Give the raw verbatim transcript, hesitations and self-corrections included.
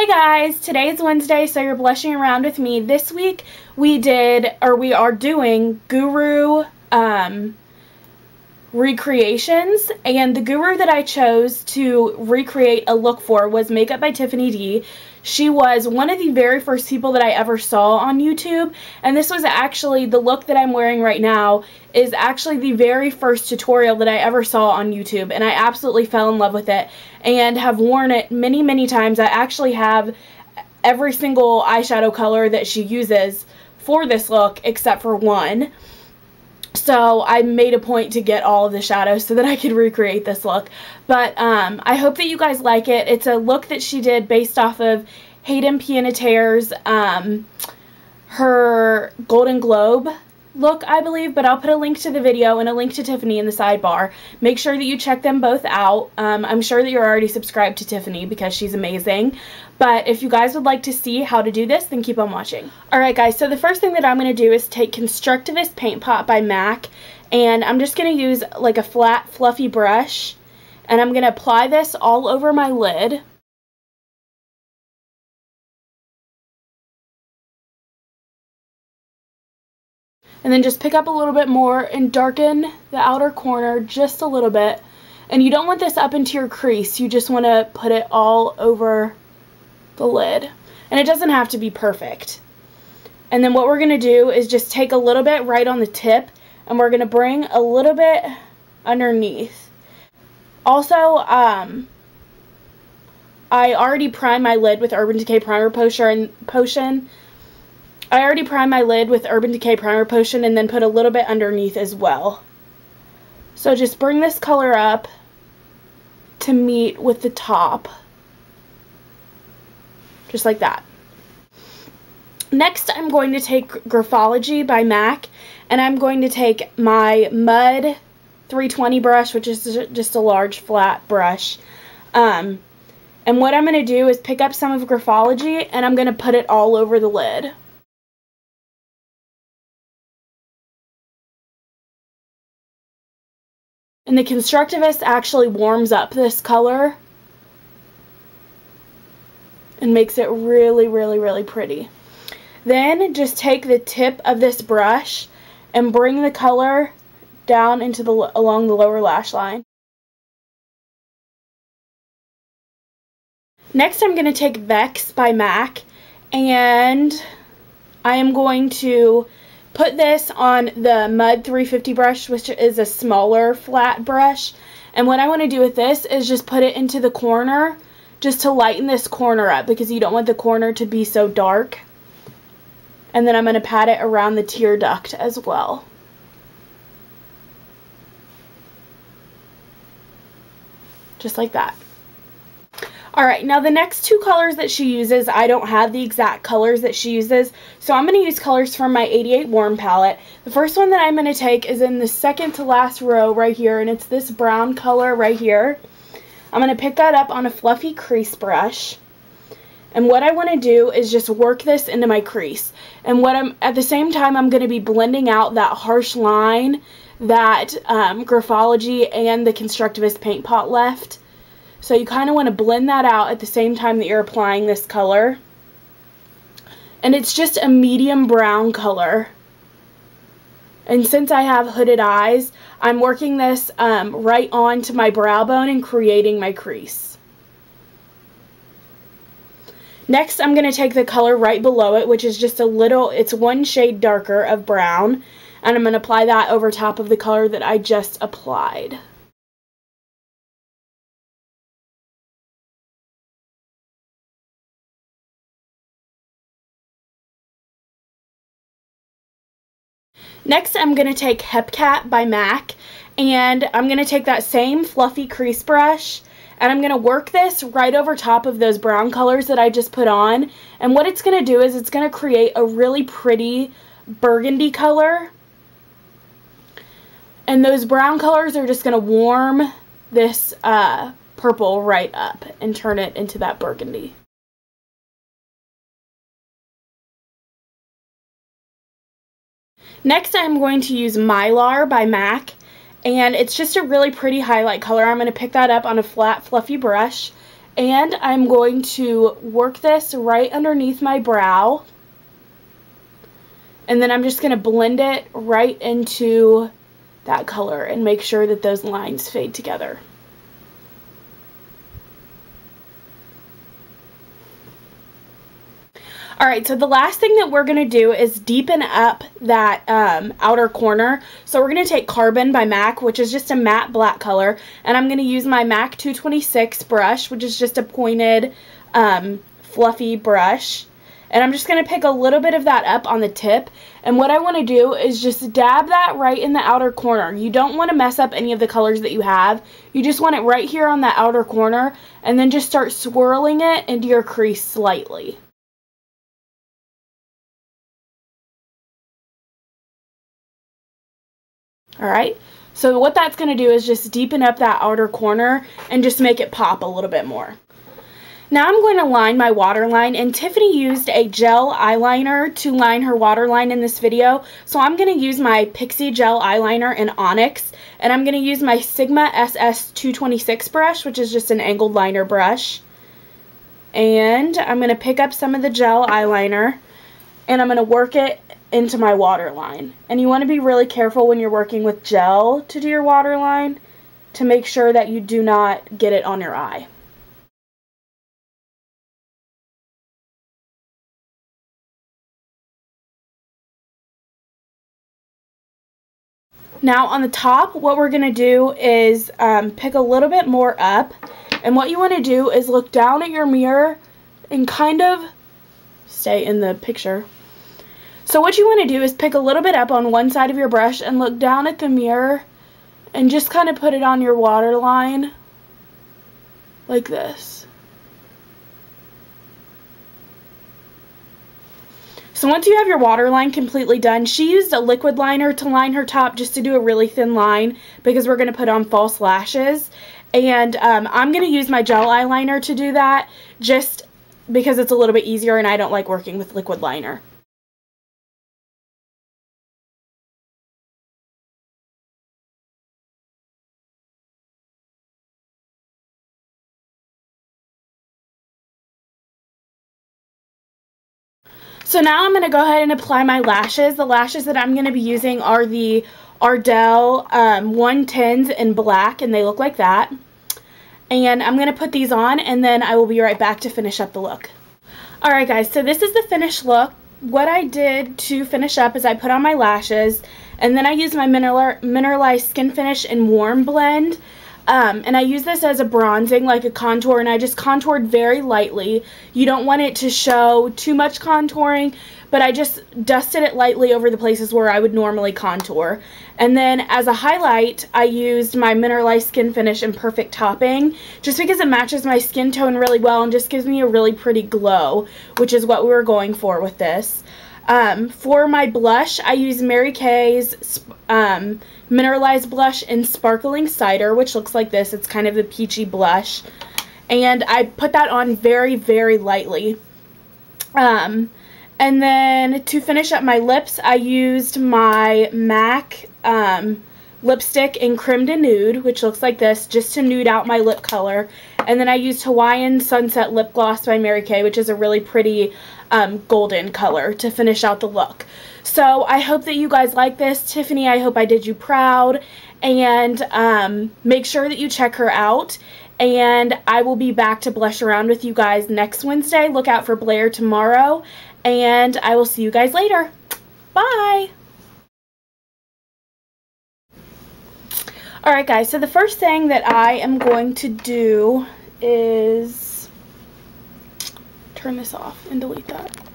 Hey guys, today is Wednesday, so you're blushing around with me. This week we did, or we are doing, Guru um, recreations, and the Guru that I chose to recreate a look for was Makeup by Tiffany D. She was one of the very first people that I ever saw on YouTube, and this was actually, the look that I'm wearing right now is actually the very first tutorial that I ever saw on YouTube, and I absolutely fell in love with it and have worn it many, many times. I actually have every single eyeshadow color that she uses for this look except for one. So I made a point to get all of the shadows so that I could recreate this look. But um, I hope that you guys like it. It's a look that she did based off of Hayden Panettiere's, um, her Golden Globe look, I believe. But I'll put a link to the video and a link to Tiffany in the sidebar. Make sure that you check them both out. Um, I'm sure that you're already subscribed to Tiffany because she's amazing. But if you guys would like to see how to do this, then keep on watching. Alright guys, so the first thing that I'm going to do is take Constructivist Paint Pot by Mac, and I'm just going to use like a flat, fluffy brush, and I'm going to apply this all over my lid. And then just pick up a little bit more and darken the outer corner just a little bit. And you don't want this up into your crease, you just want to put it all over the lid, and it doesn't have to be perfect. And then what we're going to do is just take a little bit right on the tip, and we're going to bring a little bit underneath. Also, um, I already primed my lid with Urban Decay Primer Potion. Potion. I already primed my lid with Urban Decay Primer Potion and then put a little bit underneath as well. So just bring this color up to meet with the top. Just like that. Next, I'm going to take Graphology by MAC, and I'm going to take my Mud three twenty brush, which is just a large flat brush. Um, and what I'm going to do is pick up some of Graphology, and I'm going to put it all over the lid. And the Constructivist actually warms up this color and makes it really, really, really pretty. Then just take the tip of this brush and bring the color down into the along the lower lash line. Next, I'm going to take Vex by MAC, and I am going to put this on the Mud three fifty brush, which is a smaller flat brush. And what I want to do with this is just put it into the corner, just to lighten this corner up, because you don't want the corner to be so dark. And then I'm going to pat it around the tear duct as well. Just like that. Alright, now the next two colors that she uses, I don't have the exact colors that she uses, so I'm going to use colors from my eighty-eight Warm Palette. The first one that I'm going to take is in the second to last row right here, and it's this brown color right here. I'm going to pick that up on a fluffy crease brush, and what I want to do is just work this into my crease. And what I'm at the same time, I'm going to be blending out that harsh line that um, Graphology and the Constructivist Paint Pot left. So you kind of want to blend that out at the same time that you're applying this color. And it's just a medium brown color. And since I have hooded eyes, I'm working this um, right onto my brow bone and creating my crease. Next, I'm going to take the color right below it, which is just a little, it's one shade darker of brown, and I'm going to apply that over top of the color that I just applied. Next, I'm going to take Hepcat by MAC, and I'm going to take that same fluffy crease brush, and I'm going to work this right over top of those brown colors that I just put on. And what it's going to do is it's going to create a really pretty burgundy color. And those brown colors are just going to warm this uh, purple right up and turn it into that burgundy. Next, I'm going to use Mylar by MAC, and it's just a really pretty highlight color. I'm going to pick that up on a flat, fluffy brush, And I'm going to work this right underneath my brow. And then I'm just going to blend it right into that color and make sure that those lines fade together. Alright, so the last thing that we're going to do is deepen up that um, outer corner. So we're going to take Carbon by MAC, which is just a matte black color. And I'm going to use my MAC two twenty-six brush, which is just a pointed, um, fluffy brush. And I'm just going to pick a little bit of that up on the tip. And what I want to do is just dab that right in the outer corner. You don't want to mess up any of the colors that you have. You just want it right here on the outer corner. And then just start swirling it into your crease slightly. Alright, so what that's going to do is just deepen up that outer corner and just make it pop a little bit more. Now I'm going to line my waterline, and Tiffany used a gel eyeliner to line her waterline in this video. So I'm going to use my Pixi gel eyeliner in Onyx, and I'm going to use my Sigma S S two twenty-six brush, which is just an angled liner brush. And I'm going to pick up some of the gel eyeliner, and I'm going to work it into my waterline. And you want to be really careful when you're working with gel to do your waterline to make sure that you do not get it on your eye. Now on the top, what we're going to do is um, pick a little bit more up, and what you want to do is look down at your mirror and kind of stay in the picture. So what you want to do is pick a little bit up on one side of your brush and look down at the mirror and just kind of put it on your waterline like this. So once you have your waterline completely done, she used a liquid liner to line her top just to do a really thin line because we're going to put on false lashes. And um, I'm going to use my gel eyeliner to do that just because it's a little bit easier and I don't like working with liquid liner. So now I'm going to go ahead and apply my lashes. The lashes that I'm going to be using are the Ardell um, one tens in black, and they look like that. And I'm going to put these on, and then I will be right back to finish up the look. Alright guys, so this is the finished look. What I did to finish up is I put on my lashes, and then I used my Mineral Mineralized Skin Finish in Warm Blend. Um, and I use this as a bronzing, like a contour, and I just contoured very lightly. You don't want it to show too much contouring, but I just dusted it lightly over the places where I would normally contour. And then as a highlight, I used my Mineralized Skin Finish in Perfect Topping, just because it matches my skin tone really well and just gives me a really pretty glow, which is what we were going for with this. Um, for my blush, I use Mary Kay's um, Mineralized Blush in Sparkling Cider, which looks like this. It's kind of a peachy blush. And I put that on very, very lightly. Um, and then to finish up my lips, I used my MAC um, lipstick in Creme de Nude, which looks like this, just to nude out my lip color. And then I used Hawaiian Sunset Lip Gloss by Mary Kay, which is a really pretty um, golden color to finish out the look. So I hope that you guys like this. Tiffany, I hope I did you proud. And um, make sure that you check her out. And I will be back to blush around with you guys next Wednesday. Look out for Blair tomorrow. And I will see you guys later. Bye! Alright guys, so the first thing that I am going to do is turn this off and delete that.